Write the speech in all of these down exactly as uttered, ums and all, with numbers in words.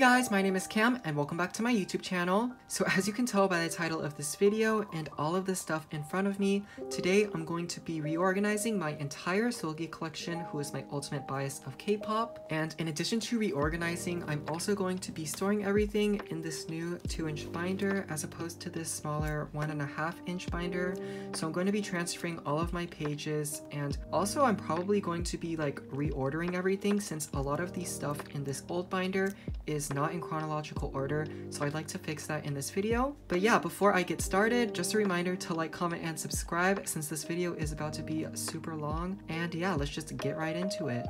Hey guys, my name is Cam and welcome back to my YouTube channel. So as you can tell by the title of this video and all of this stuff in front of me, today I'm going to be reorganizing my entire Seulgi collection, who is my ultimate bias of K-pop. And in addition to reorganizing, I'm also going to be storing everything in this new two inch binder as opposed to this smaller one and a half inch binder. So I'm going to be transferring all of my pages, and also I'm probably going to be like reordering everything since a lot of the stuff in this old binder is not in chronological order, so I'd like to fix that in this video. But yeah, before I get started, just a reminder to like, comment, and subscribe since this video is about to be super long. And yeah, let's just get right into it.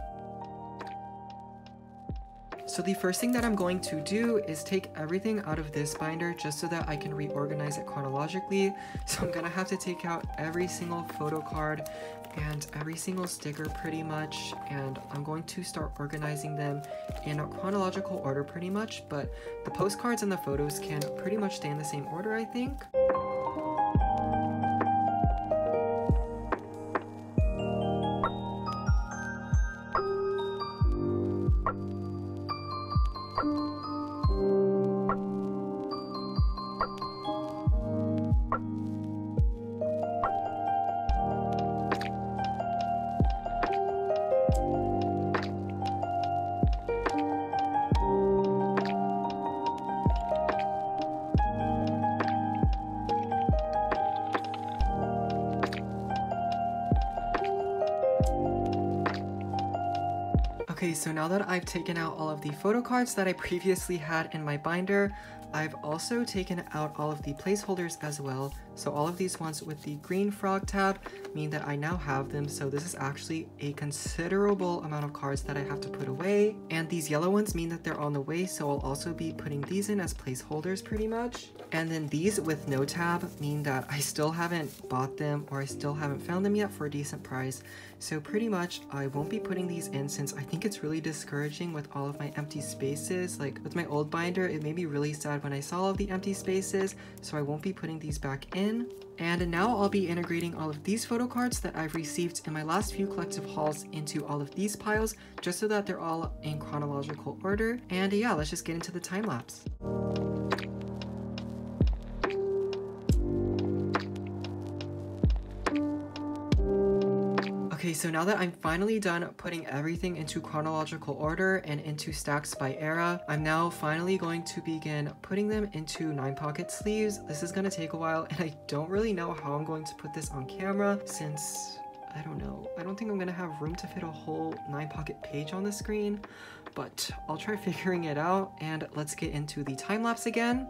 So the first thing that I'm going to do is take everything out of this binder just so that I can reorganize it chronologically. So I'm gonna have to take out every single photo card and every single sticker pretty much, and I'm going to start organizing them in a chronological order pretty much, but the postcards and the photos can pretty much stay in the same order, I think. Okay, so now that I've taken out all of the photo cards that I previously had in my binder, I've also taken out all of the placeholders as well. So all of these ones with the green frog tab mean that I now have them. So this is actually a considerable amount of cards that I have to put away. And these yellow ones mean that they're on the way, so I'll also be putting these in as placeholders pretty much. And then these with no tab mean that I still haven't bought them, or I still haven't found them yet for a decent price. So pretty much I won't be putting these in since I think it's really discouraging with all of my empty spaces. Like with my old binder, it made me really sad when I saw all of the empty spaces, so I won't be putting these back in. And now I'll be integrating all of these photo cards that I've received in my last few collective hauls into all of these piles just so that they're all in chronological order. And yeah, let's just get into the time lapse. Okay, so now that I'm finally done putting everything into chronological order and into stacks by era, I'm now finally going to begin putting them into nine pocket sleeves. This is gonna take a while, and I don't really know how I'm going to put this on camera since, I don't know, I don't think I'm gonna have room to fit a whole nine pocket page on the screen, but I'll try figuring it out. And let's get into the time lapse again.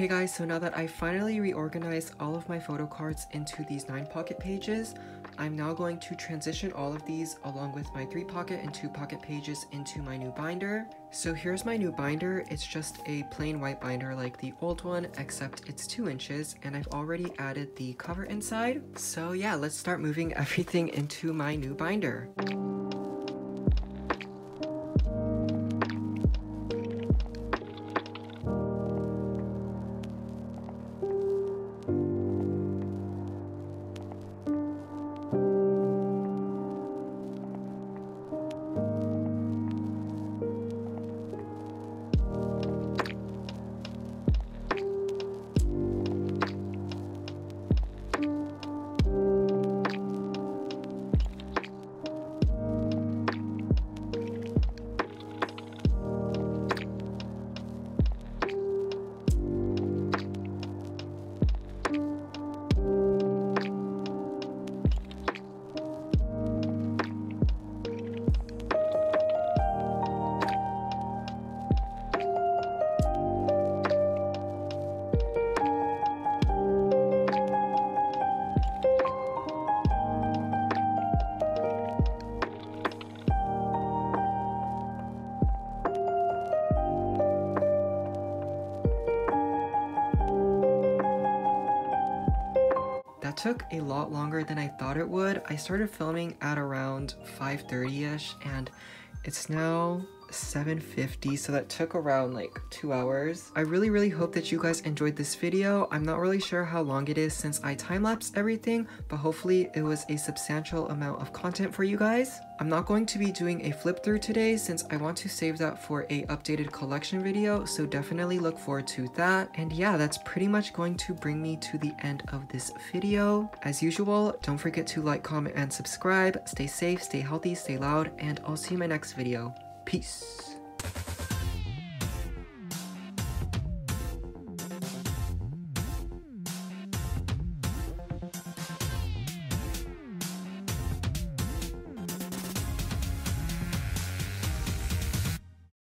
Okay guys, so now that I finally reorganized all of my photo cards into these nine pocket pages, I'm now going to transition all of these along with my three pocket and two pocket pages into my new binder. So here's my new binder. It's just a plain white binder like the old one, except it's two inches and I've already added the cover inside. So yeah, let's start moving everything into my new binder. That took a lot longer than I thought it would. I started filming at around five thirty-ish and it's now seven fifty, so that took around like two hours. I really really hope that you guys enjoyed this video. I'm not really sure how long it is since I time-lapsed everything, but hopefully it was a substantial amount of content for you guys. I'm not going to be doing a flip through today since I want to save that for a updated collection video, so definitely look forward to that. And yeah, that's pretty much going to bring me to the end of this video. As usual, don't forget to like, comment, and subscribe. Stay safe, stay healthy, stay loud, and I'll see you in my next video. Peace.